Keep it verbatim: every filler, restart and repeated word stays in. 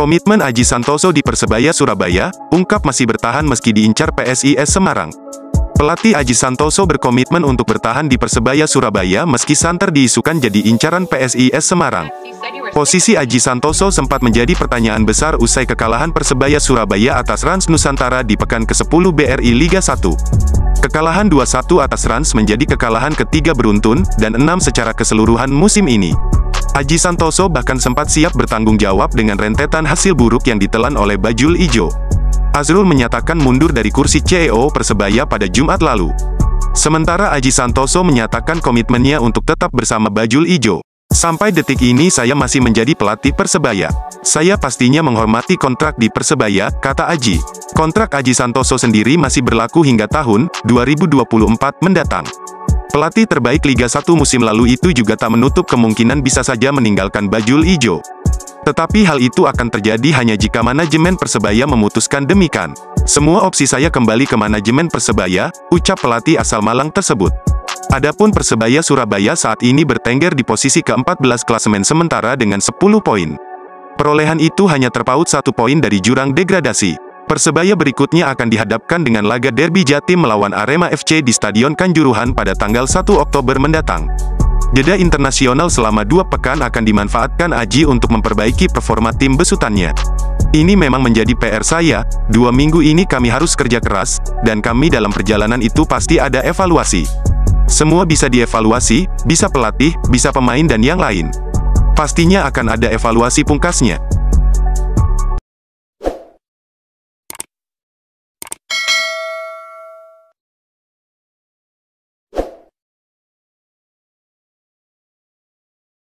Komitmen Aji Santoso di Persebaya Surabaya, ungkap masih bertahan meski diincar P S I S Semarang. Pelatih Aji Santoso berkomitmen untuk bertahan di Persebaya Surabaya meski santer diisukan jadi incaran P S I S Semarang. Posisi Aji Santoso sempat menjadi pertanyaan besar usai kekalahan Persebaya Surabaya atas Rans Nusantara di pekan ke sepuluh B R I Liga satu. Kekalahan dua satu atas Rans menjadi kekalahan ketiga beruntun, dan enam secara keseluruhan musim ini. Aji Santoso bahkan sempat siap bertanggung jawab dengan rentetan hasil buruk yang ditelan oleh Bajul Ijo. Azrul menyatakan mundur dari kursi C E O Persebaya pada Jumat lalu. Sementara Aji Santoso menyatakan komitmennya untuk tetap bersama Bajul Ijo. Sampai detik ini saya masih menjadi pelatih Persebaya. Saya pastinya menghormati kontrak di Persebaya, kata Aji. Kontrak Aji Santoso sendiri masih berlaku hingga tahun dua ribu dua puluh empat mendatang. Pelatih terbaik Liga satu musim lalu itu juga tak menutup kemungkinan bisa saja meninggalkan Bajul Ijo. Tetapi hal itu akan terjadi hanya jika manajemen Persebaya memutuskan demikian. Semua opsi saya kembali ke manajemen Persebaya, ucap pelatih asal Malang tersebut. Adapun Persebaya Surabaya saat ini bertengger di posisi ke empat belas klasemen sementara dengan sepuluh poin. Perolehan itu hanya terpaut satu poin dari jurang degradasi. Persebaya berikutnya akan dihadapkan dengan laga derby Jatim melawan Arema F C di Stadion Kanjuruhan pada tanggal satu Oktober mendatang. Jeda internasional selama dua pekan akan dimanfaatkan Aji untuk memperbaiki performa tim besutannya. Ini memang menjadi P R saya, dua minggu ini kami harus kerja keras, dan kami dalam perjalanan itu pasti ada evaluasi. Semua bisa dievaluasi, bisa pelatih, bisa pemain dan yang lain. Pastinya akan ada evaluasi pungkasnya.